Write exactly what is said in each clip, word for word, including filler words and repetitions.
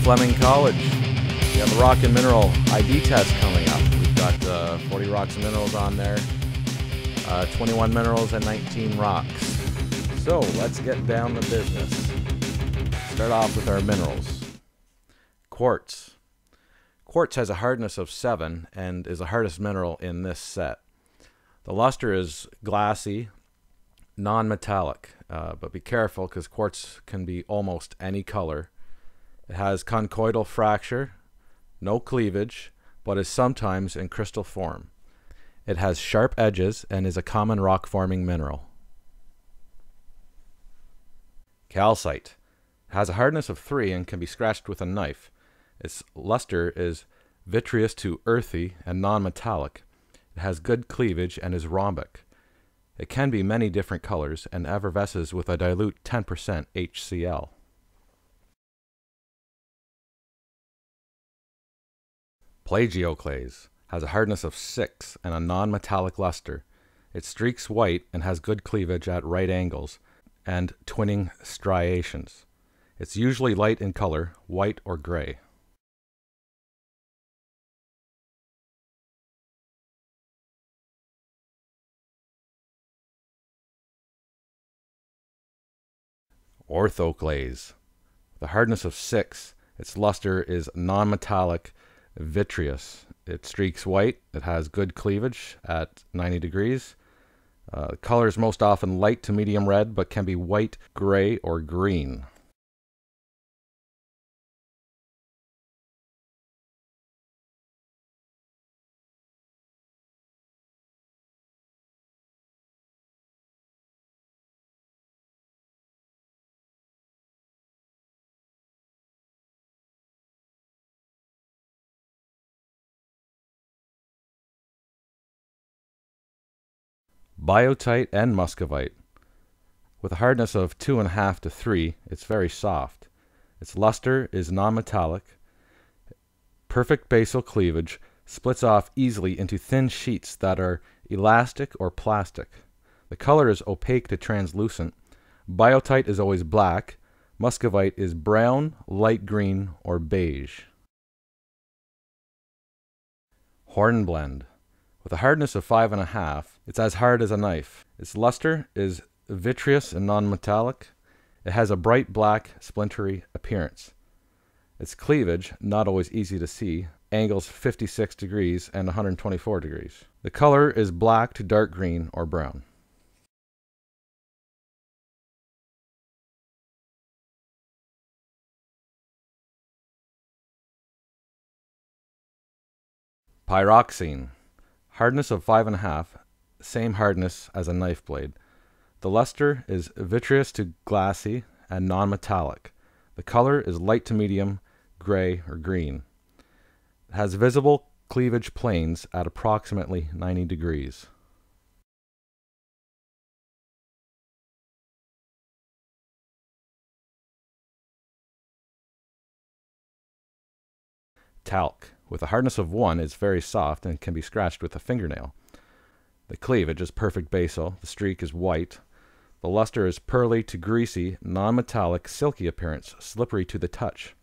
Fleming College. We have a rock and mineral I D test coming up. We've got uh, forty rocks and minerals on there, uh, twenty-one minerals and nineteen rocks. So let's get down to business. Start off with our minerals. Quartz. Quartz has a hardness of seven and is the hardest mineral in this set. The luster is glassy, non-metallic, uh, but be careful because quartz can be almost any color. It has conchoidal fracture, no cleavage, but is sometimes in crystal form. It has sharp edges and is a common rock-forming mineral. Calcite has a hardness of three and can be scratched with a knife. Its luster is vitreous to earthy and non-metallic. It has good cleavage and is rhombic. It can be many different colors and effervesces with a dilute ten percent H C L. Plagioclase has a hardness of six and a non-metallic luster. It streaks white and has good cleavage at right angles and twinning striations. It's usually light in color, white or gray. Orthoclase. The hardness of six. Its luster is non-metallic, vitreous. It streaks white. It has good cleavage at ninety degrees. Uh, colors most often light to medium red, but can be white, gray, or green. Biotite and Muscovite. With a hardness of two and a half to three, it's very soft. Its luster is non-metallic. Perfect basal cleavage, splits off easily into thin sheets that are elastic or plastic. The color is opaque to translucent. Biotite is always black. Muscovite is brown, light green, or beige. Hornblende. With a hardness of five and a half, it's as hard as a knife. Its luster is vitreous and non-metallic. It has a bright black, splintery appearance. Its cleavage, not always easy to see, angles fifty-six degrees and one hundred twenty-four degrees. The color is black to dark green or brown. Pyroxene. Hardness of five and a half, same hardness as a knife blade. The luster is vitreous to glassy and non-metallic. The color is light to medium, gray or green. It has visible cleavage planes at approximately ninety degrees. Talc. With a hardness of one, it's very soft and can be scratched with a fingernail. The cleavage is perfect basal. The streak is white. The luster is pearly to greasy, non-metallic, silky appearance, slippery to the touch.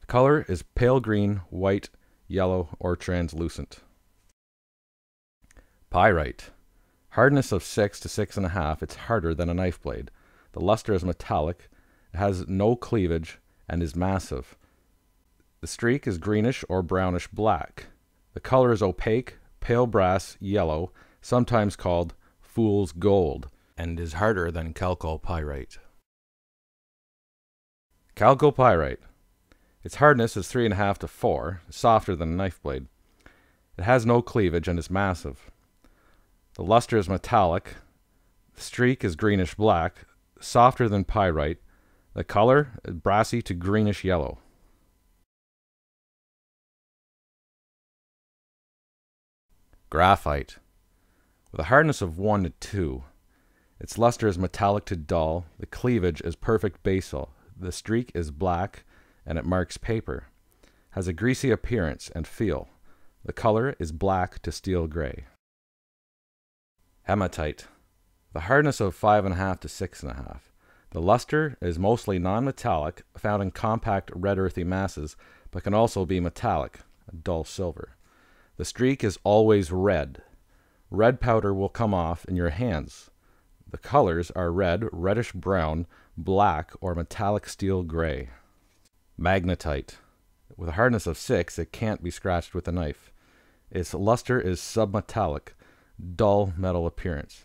The color is pale green, white, yellow, or translucent. Pyrite. Hardness of six to six and a half. It's harder than a knife blade. The luster is metallic. It has no cleavage and is massive. The streak is greenish or brownish black. The color is opaque, pale brass yellow, sometimes called fool's gold, and is harder than chalcopyrite. Chalcopyrite. Its hardness is three and a half to four, softer than a knife blade. It has no cleavage and is massive. The luster is metallic. The streak is greenish black, softer than pyrite. The color is brassy to greenish yellow. Graphite. With a hardness of one to two. Its luster is metallic to dull. The cleavage is perfect basal. The streak is black and it marks paper. Has a greasy appearance and feel. The color is black to steel gray. Hematite. The hardness of five and a half to six and a half. The luster is mostly non-metallic, found in compact red earthy masses, but can also be metallic, a dull silver. The streak is always red. Red powder will come off in your hands. The colors are red, reddish-brown, black, or metallic steel gray. Magnetite. With a hardness of six, it can't be scratched with a knife. Its luster is submetallic, dull metal appearance.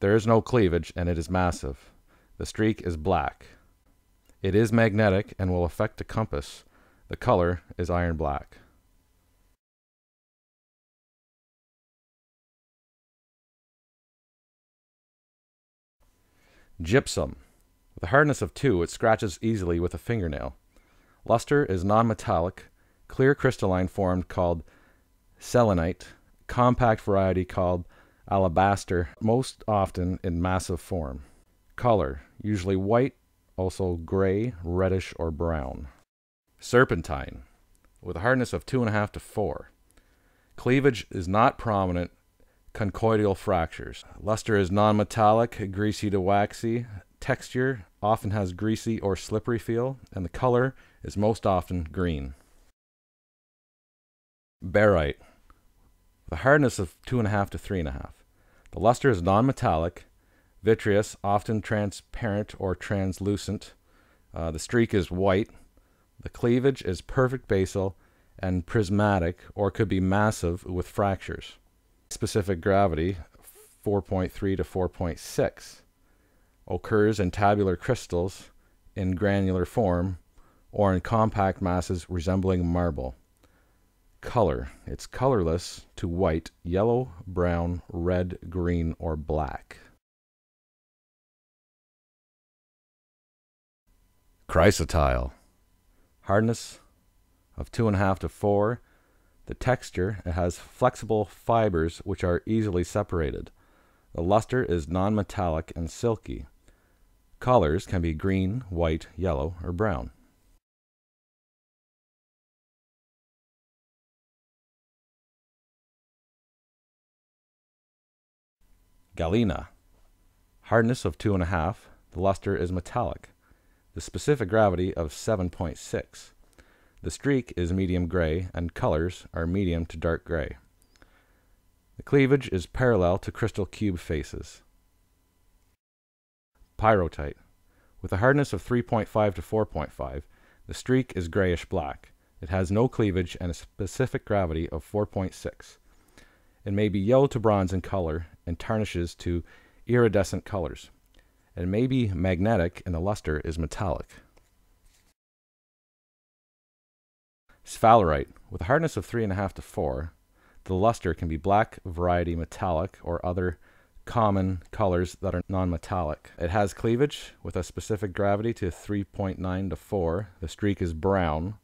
There is no cleavage, and it is massive. The streak is black. It is magnetic and will affect a compass. The color is iron black. Gypsum. With a hardness of two, it scratches easily with a fingernail. Luster is non-metallic, clear crystalline form called selenite, compact variety called alabaster, most often in massive form. Color, usually white, also gray, reddish, or brown. Serpentine, with a hardness of two and a half to four. Cleavage is not prominent, conchoidal fractures. Luster is non-metallic, greasy to waxy. Texture often has greasy or slippery feel, and the color is most often green. Barite, with a hardness of two and a half to three and a half. The luster is non-metallic, vitreous, often transparent or translucent. Uh, the streak is white. The cleavage is perfect basal and prismatic, or could be massive with fractures. Specific gravity four point three to four point six. Occurs in tabular crystals in granular form or in compact masses resembling marble. Color. It's colorless to white, yellow, brown, red, green, or black. Chrysotile. Hardness of two and a half to four. The texture, it has flexible fibers which are easily separated. The luster is non-metallic and silky. Colors can be green, white, yellow, or brown. Galena. Hardness of two and a half. The luster is metallic. The specific gravity of seven point six. The streak is medium gray and colors are medium to dark gray. The cleavage is parallel to crystal cube faces. Pyrotite. With a hardness of three point five to four point five, the streak is grayish black. It has no cleavage and a specific gravity of four point six. It may be yellow to bronze in color and tarnishes to iridescent colors. It may be magnetic and the luster is metallic. Sphalerite. With a hardness of three point five to four, the luster can be black, variety metallic, or other common colors that are non-metallic. It has cleavage with a specific gravity to three point nine to four. The streak is brown.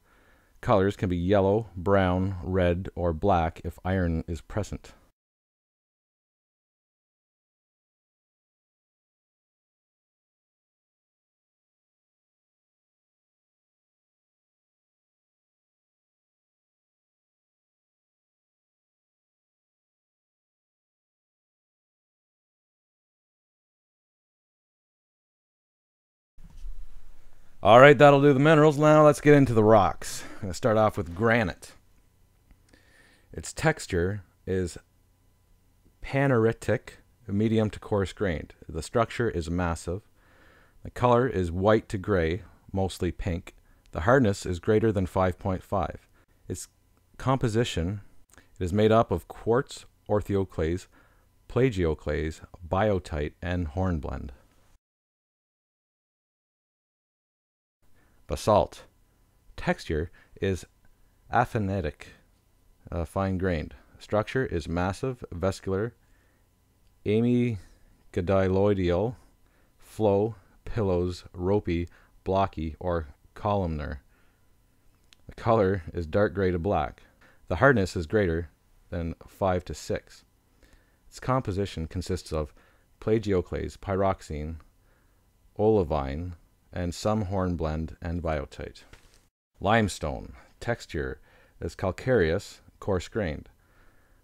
Colors can be yellow, brown, red, or black if iron is present. All right, that'll do the minerals. Now let's get into the rocks. I'm going to start off with granite. Its texture is paneritic, medium to coarse grained. The structure is massive. The color is white to gray, mostly pink. The hardness is greater than five point five. Its composition, it is made up of quartz, orthoclase, plagioclase, biotite, and hornblende. Basalt. Texture is aphanitic, uh, fine-grained. Structure is massive, vascular, amygdaloidal, flow, pillows, ropey, blocky, or columnar. The color is dark gray to black. The hardness is greater than five to six. Its composition consists of plagioclase, pyroxene, olivine, and some hornblende and biotite. Limestone. Texture is calcareous, coarse-grained.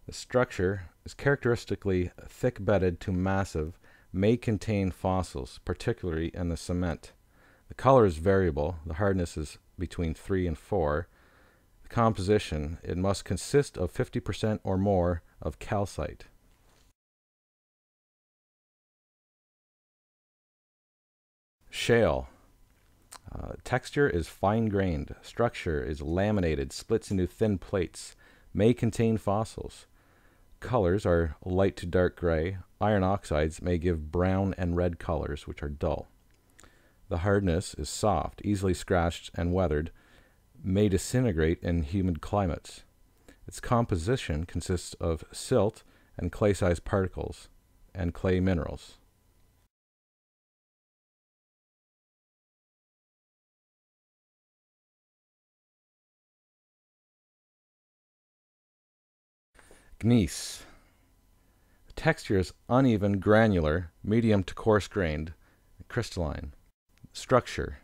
The structure is characteristically thick-bedded to massive, may contain fossils, particularly in the cement. The color is variable. The hardness is between three and four. The composition, it must consist of fifty percent or more of calcite. Shale. Uh, texture is fine-grained. Structure is laminated, splits into thin plates. May contain fossils. Colors are light to dark gray. Iron oxides may give brown and red colors, which are dull. The hardness is soft, easily scratched and weathered, may disintegrate in humid climates. Its composition consists of silt and clay-sized particles and clay minerals. Gneiss. The texture is uneven, granular, medium to coarse-grained, crystalline. Structure.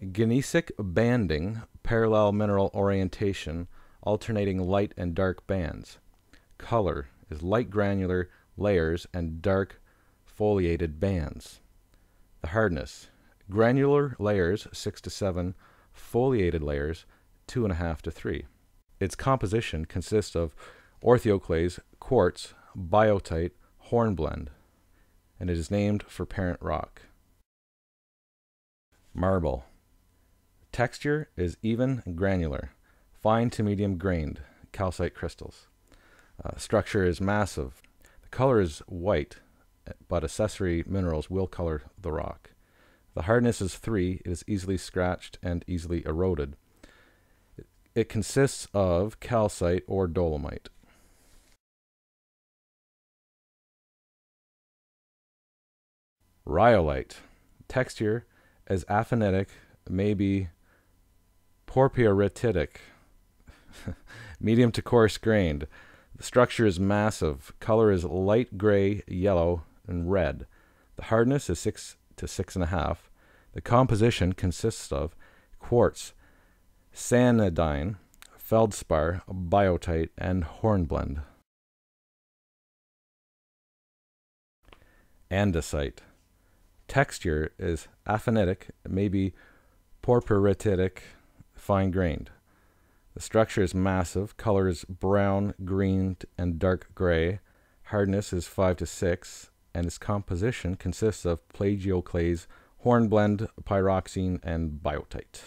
Gneissic banding, parallel mineral orientation, alternating light and dark bands. Color is light granular layers and dark foliated bands. The hardness. Granular layers, six to seven, foliated layers, two and a half to three. Its composition consists of orthoclase, quartz, biotite, hornblende, and it is named for parent rock. Marble. Texture is even and granular, fine to medium grained calcite crystals. Uh, structure is massive. The color is white, but accessory minerals will color the rock. The hardness is three. It is easily scratched and easily eroded. It consists of calcite or dolomite. Rhyolite. Texture is aphanitic, may be porphyritic, medium to coarse grained. The structure is massive. Color is light gray, yellow, and red. The hardness is six to six and a half. The composition consists of quartz, sanidine, feldspar, biotite, and hornblende. Andesite. Texture is aphanitic, may be porphyritic, fine-grained. The structure is massive. Color is brown, green, and dark gray. Hardness is five to six, and its composition consists of plagioclase, hornblende, pyroxene, and biotite.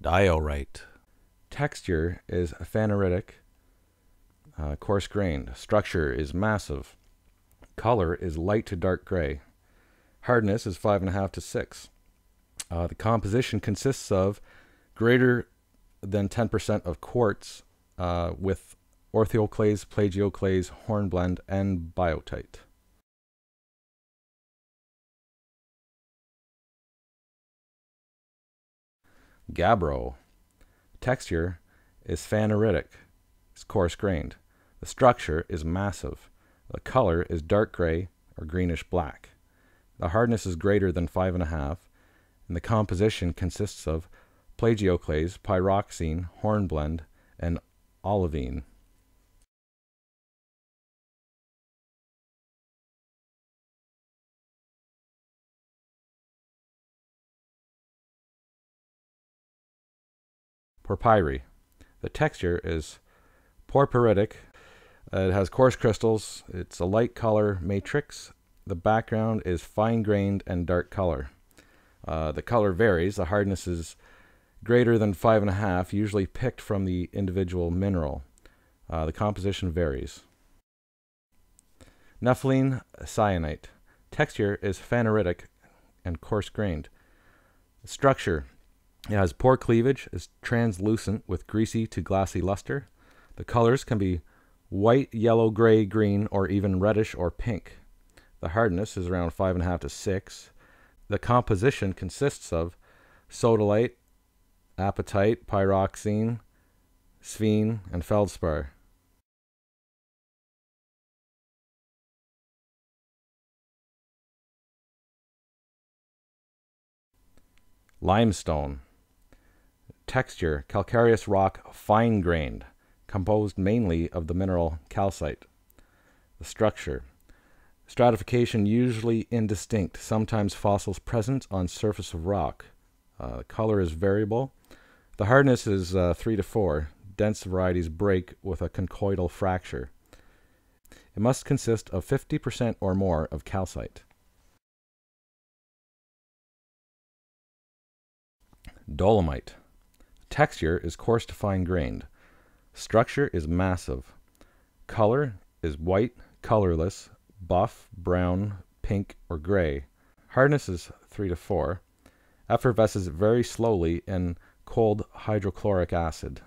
Diorite. Texture is phaneritic, uh, coarse-grained. Structure is massive. Color is light to dark gray. Hardness is five and a half to six. Uh, the composition consists of greater than ten percent of quartz uh, with orthoclase, plagioclase, hornblende, and biotite. Gabbro. Texture is phaneritic. It's coarse-grained. The structure is massive. The color is dark gray or greenish-black. The hardness is greater than five and a half, and the composition consists of plagioclase, pyroxene, hornblende, and olivine. Porphyry. The texture is porphyritic. Uh, it has coarse crystals. It's a light color matrix. The background is fine-grained and dark color. Uh, the color varies. The hardness is greater than five and a half, usually picked from the individual mineral. Uh, the composition varies. Nepheline syenite. Texture is phaneritic and coarse-grained. Structure. It has poor cleavage, is translucent with greasy to glassy luster. The colors can be white, yellow, gray, green, or even reddish or pink. The hardness is around five and a half to six. The composition consists of sodalite, apatite, pyroxene, sphene, and feldspar. Limestone. Texture, calcareous rock, fine-grained. composed mainly of the mineral calcite. The structure. Stratification usually indistinct, sometimes fossils present on surface of rock. Uh, color is variable. The hardness is uh, three to four. Dense varieties break with a conchoidal fracture. It must consist of fifty percent or more of calcite. Dolomite. Texture is coarse to fine-grained. Structure is massive. Color is white, colorless, buff, brown, pink, or gray. Hardness is three to four. Effervesces very slowly in cold hydrochloric acid.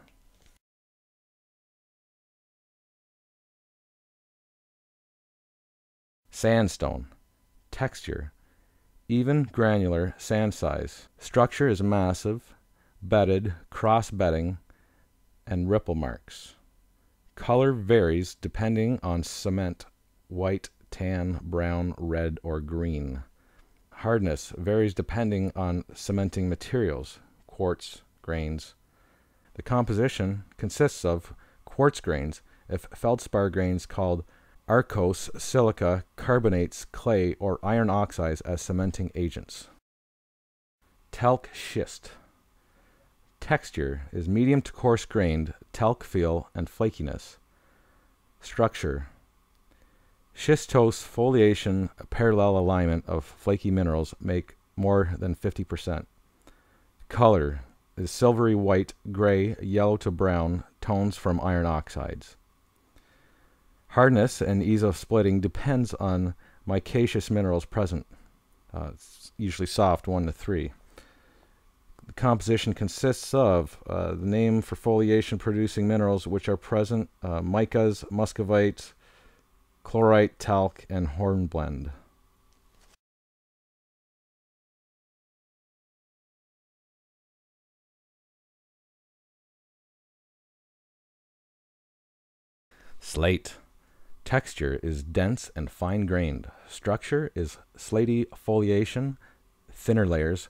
Sandstone. Texture. Even granular sand size. Structure is massive, bedded, cross-bedding, and ripple marks. Color varies depending on cement: white, tan, brown, red, or green. Hardness varies depending on cementing materials: quartz, grains. The composition consists of quartz grains, if feldspar grains called Arcose, silica, carbonates, clay, or iron oxides as cementing agents. Talc schist. Texture is medium to coarse grained, talc feel, and flakiness. Structure. Schistose foliation, parallel alignment of flaky minerals make more than fifty percent. Color is silvery white, gray, yellow to brown, tones from iron oxides. Hardness and ease of splitting depends on micaceous minerals present. Uh, it's usually soft, one to three. The composition consists of uh, the name for foliation-producing minerals which are present: uh, micas, muscovite, chlorite, talc, and hornblende. Slate. Texture is dense and fine-grained. Structure is slaty foliation, thinner layers,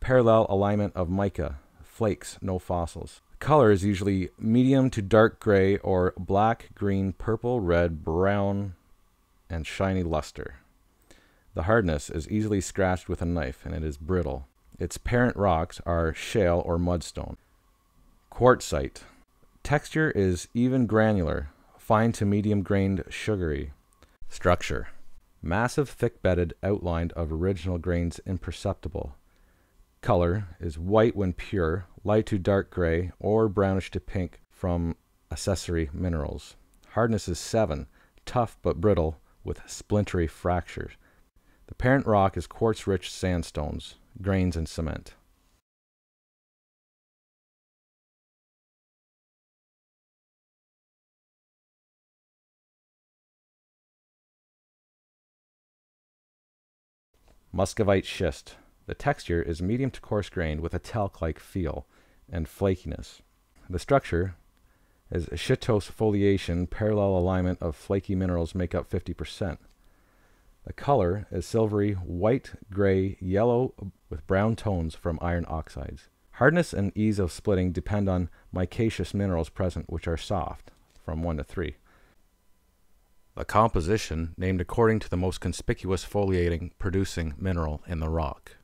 parallel alignment of mica, flakes, no fossils. Color is usually medium to dark gray or black, green, purple, red, brown, and shiny luster. The hardness is easily scratched with a knife, and it is brittle. Its parent rocks are shale or mudstone. Quartzite. Texture is even granular, fine to medium-grained, sugary. Structure. Massive, thick-bedded outline of original grains imperceptible. Color is white when pure, light to dark gray, or brownish to pink from accessory minerals. Hardness is seven, tough but brittle, with splintery fractures. The parent rock is quartz-rich sandstones, grains, and cement. Muscovite schist. The texture is medium to coarse-grained with a talc-like feel and flakiness. The structure is schistose foliation, parallel alignment of flaky minerals make up fifty percent. The color is silvery, white, gray, yellow with brown tones from iron oxides. Hardness and ease of splitting depend on micaceous minerals present which are soft, from one to three. The composition named according to the most conspicuous foliating producing mineral in the rock.